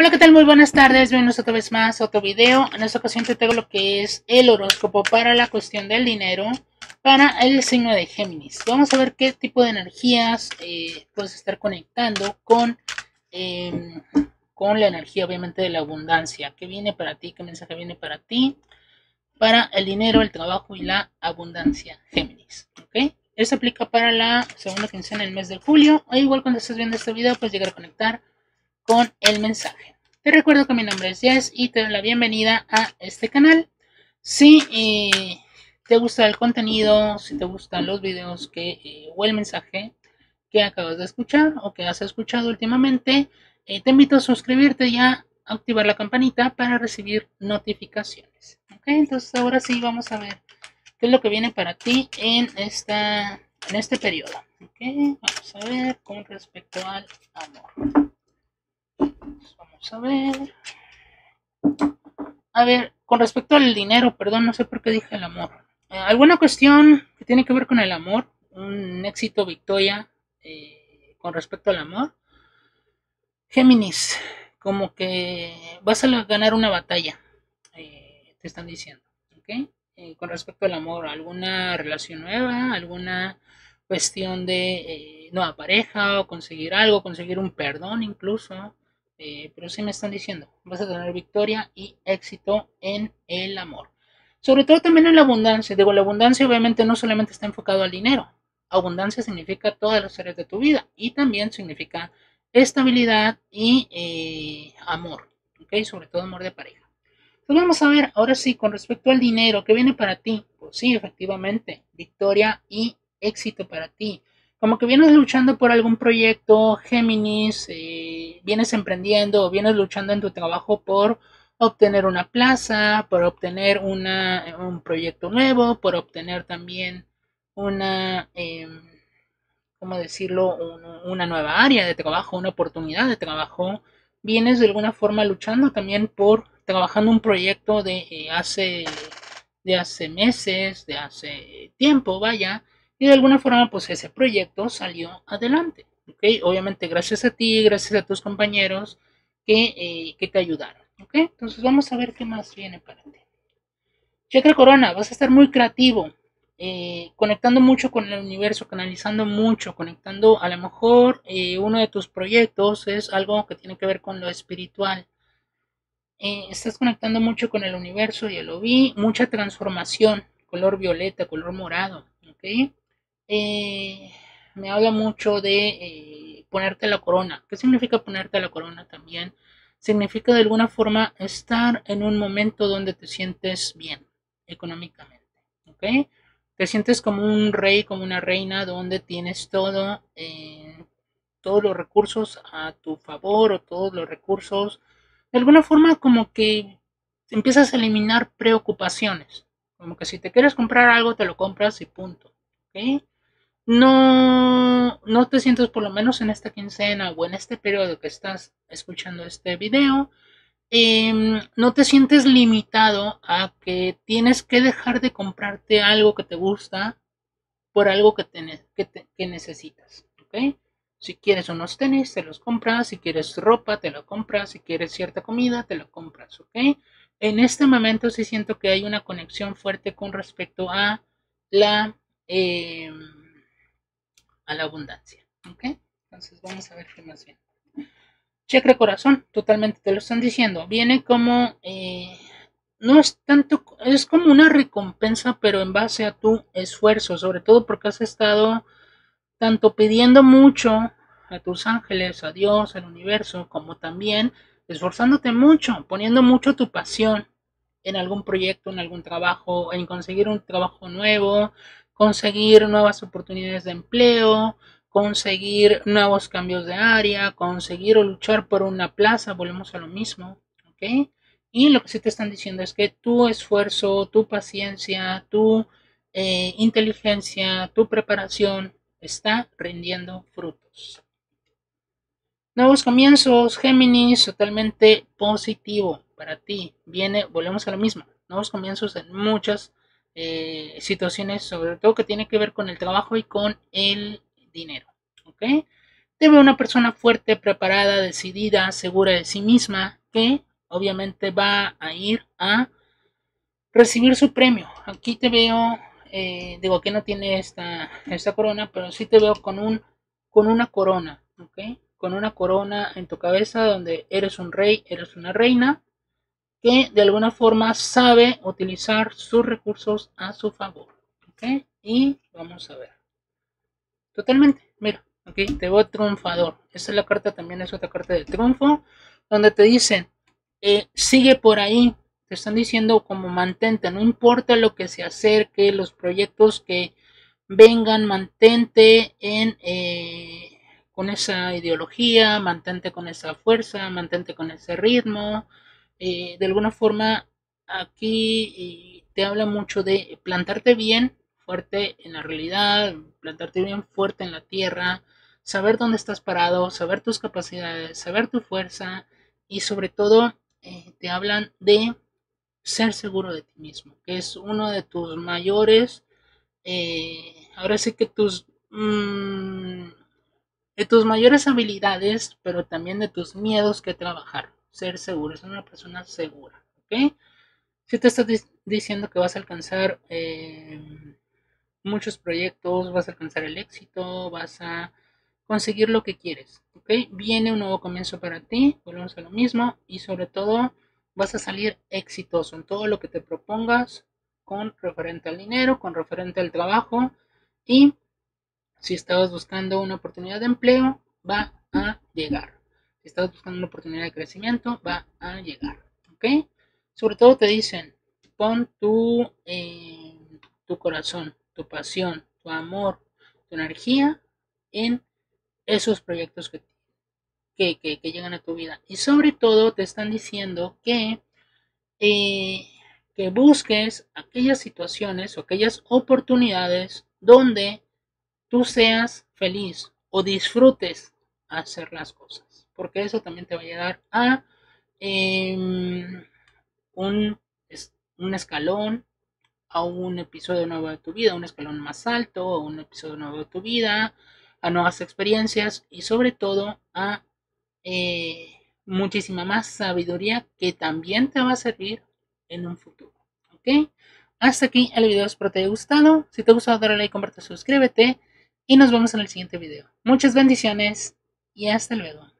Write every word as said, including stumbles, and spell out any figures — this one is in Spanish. Hola, ¿qué tal? Muy buenas tardes, bienvenidos otra vez más a otro video. En esta ocasión te traigo lo que es el horóscopo para la cuestión del dinero para el signo de Géminis. Vamos a ver qué tipo de energías eh, puedes estar conectando con, eh, con la energía, obviamente, de la abundancia. ¿Qué viene para ti? ¿Qué mensaje viene para ti? Para el dinero, el trabajo y la abundancia, Géminis. ¿Ok? Esto aplica para la segunda quincena del mes de julio. O igual cuando estés viendo este video, puedes llegar a conectar con el mensaje. Te recuerdo que mi nombre es Jess y te doy la bienvenida a este canal. Si eh, te gusta el contenido, si te gustan los videos que, eh, o el mensaje que acabas de escuchar o que has escuchado últimamente, eh, te invito a suscribirte y a activar la campanita para recibir notificaciones. ¿Ok? Entonces ahora sí vamos a ver qué es lo que viene para ti en, esta, en este periodo. ¿Ok? Vamos a ver con respecto al amor. Vamos a ver. A ver, con respecto al dinero, perdón, no sé por qué dije el amor. Eh, alguna cuestión que tiene que ver con el amor, un éxito, victoria, eh, con respecto al amor. Géminis, como que vas a ganar una batalla, eh, te están diciendo, ¿ok? Eh, con respecto al amor, alguna relación nueva, alguna cuestión de eh, nueva pareja, o conseguir algo, conseguir un perdón incluso. Eh, pero sí me están diciendo, vas a tener victoria y éxito en el amor. Sobre todo también en la abundancia. Digo, la abundancia obviamente no solamente está enfocado al dinero. Abundancia significa todas las áreas de tu vida. Y también significa estabilidad y eh, amor. ¿Ok? Sobre todo amor de pareja. Entonces vamos a ver, ahora sí, con respecto al dinero, ¿qué viene para ti? Pues sí, efectivamente, victoria y éxito para ti. Como que vienes luchando por algún proyecto, Géminis, eh, vienes emprendiendo o vienes luchando en tu trabajo por obtener una plaza, por obtener una, un proyecto nuevo, por obtener también una, eh, ¿cómo decirlo?, una, una nueva área de trabajo, una oportunidad de trabajo. Vienes de alguna forma luchando también por trabajando un proyecto de, eh, hace, de hace meses, de hace tiempo, vaya. Y de alguna forma, pues ese proyecto salió adelante, ¿ok? Obviamente gracias a ti, gracias a tus compañeros que, eh, que te ayudaron, ¿ok? Entonces vamos a ver qué más viene para ti. Chakra Corona, vas a estar muy creativo, eh, conectando mucho con el universo, canalizando mucho, conectando a lo mejor eh, uno de tus proyectos es algo que tiene que ver con lo espiritual. Eh, estás conectando mucho con el universo, ya lo vi, mucha transformación, color violeta, color morado, ¿ok? Eh, me habla mucho de eh, ponerte la corona. ¿Qué significa ponerte la corona también? Significa de alguna forma estar en un momento donde te sientes bien económicamente, ¿ok? Te sientes como un rey, como una reina, donde tienes todo, eh, todos los recursos a tu favor o todos los recursos. De alguna forma como que empiezas a eliminar preocupaciones. Como que si te quieres comprar algo, te lo compras y punto, ¿ok? No, no te sientes, por lo menos en esta quincena o en este periodo que estás escuchando este video, eh, no te sientes limitado a que tienes que dejar de comprarte algo que te gusta por algo que, te, que, te, que necesitas, ¿ok? Si quieres unos tenis, te los compras, si quieres ropa, te lo compras, si quieres cierta comida, te lo compras, ¿ok? En este momento sí siento que hay una conexión fuerte con respecto a la... Eh, a la abundancia, ¿ok? Entonces vamos a ver qué más viene. Chakra corazón, totalmente te lo están diciendo. Viene como, eh, no es tanto, es como una recompensa, pero en base a tu esfuerzo, sobre todo porque has estado tanto pidiendo mucho a tus ángeles, a Dios, al universo, como también esforzándote mucho, poniendo mucho tu pasión en algún proyecto, en algún trabajo, en conseguir un trabajo nuevo, conseguir nuevas oportunidades de empleo, conseguir nuevos cambios de área, conseguir o luchar por una plaza, volvemos a lo mismo, ¿ok? Y lo que sí te están diciendo es que tu esfuerzo, tu paciencia, tu eh, inteligencia, tu preparación está rindiendo frutos. Nuevos comienzos, Géminis, totalmente positivo para ti. Viene, volvemos a lo mismo, nuevos comienzos en muchas Eh, situaciones, sobre todo que tiene que ver con el trabajo y con el dinero, ¿ok? Te veo una persona fuerte, preparada, decidida, segura de sí misma, que obviamente va a ir a recibir su premio. Aquí te veo, eh, digo que no tiene esta, esta corona, pero sí te veo con, un, con una corona, ¿ok? Con una corona en tu cabeza donde eres un rey, eres una reina, que de alguna forma sabe utilizar sus recursos a su favor, ¿ok? Y vamos a ver. Totalmente, mira, aquí te veo triunfador. Esta es la carta, también es otra carta de triunfo, donde te dicen, eh, sigue por ahí. Te están diciendo como mantente, no importa lo que se acerque, los proyectos que vengan, mantente en, eh, con esa ideología, mantente con esa fuerza, mantente con ese ritmo. Eh, de alguna forma aquí te habla mucho de plantarte bien, fuerte en la realidad, plantarte bien fuerte en la tierra, saber dónde estás parado, saber tus capacidades, saber tu fuerza y sobre todo eh, te hablan de ser seguro de ti mismo, que es uno de tus mayores, eh, ahora sí que tus, mmm, de tus mayores habilidades, pero también de tus miedos que trabajar. Ser seguro, ser una persona segura, ¿ok? Si te estás diciendo que vas a alcanzar eh, muchos proyectos, vas a alcanzar el éxito, vas a conseguir lo que quieres, ¿ok? Viene un nuevo comienzo para ti, volvemos a lo mismo y sobre todo vas a salir exitoso en todo lo que te propongas con referente al dinero, con referente al trabajo y si estabas buscando una oportunidad de empleo, va a llegar. Si estás buscando una oportunidad de crecimiento, va a llegar, ¿ok? Sobre todo te dicen, pon tu, eh, tu corazón, tu pasión, tu amor, tu energía en esos proyectos que, que, que, que llegan a tu vida. Y sobre todo te están diciendo que, eh, que busques aquellas situaciones o aquellas oportunidades donde tú seas feliz o disfrutes hacer las cosas. Porque eso también te va a llevar a eh, un, un escalón, a un episodio nuevo de tu vida, un escalón más alto, a un episodio nuevo de tu vida, a nuevas experiencias y sobre todo a eh, muchísima más sabiduría que también te va a servir en un futuro, ¿ok? Hasta aquí el video, espero te haya gustado. Si te ha gustado, dale like, comparte, suscríbete y nos vemos en el siguiente video. Muchas bendiciones y hasta luego.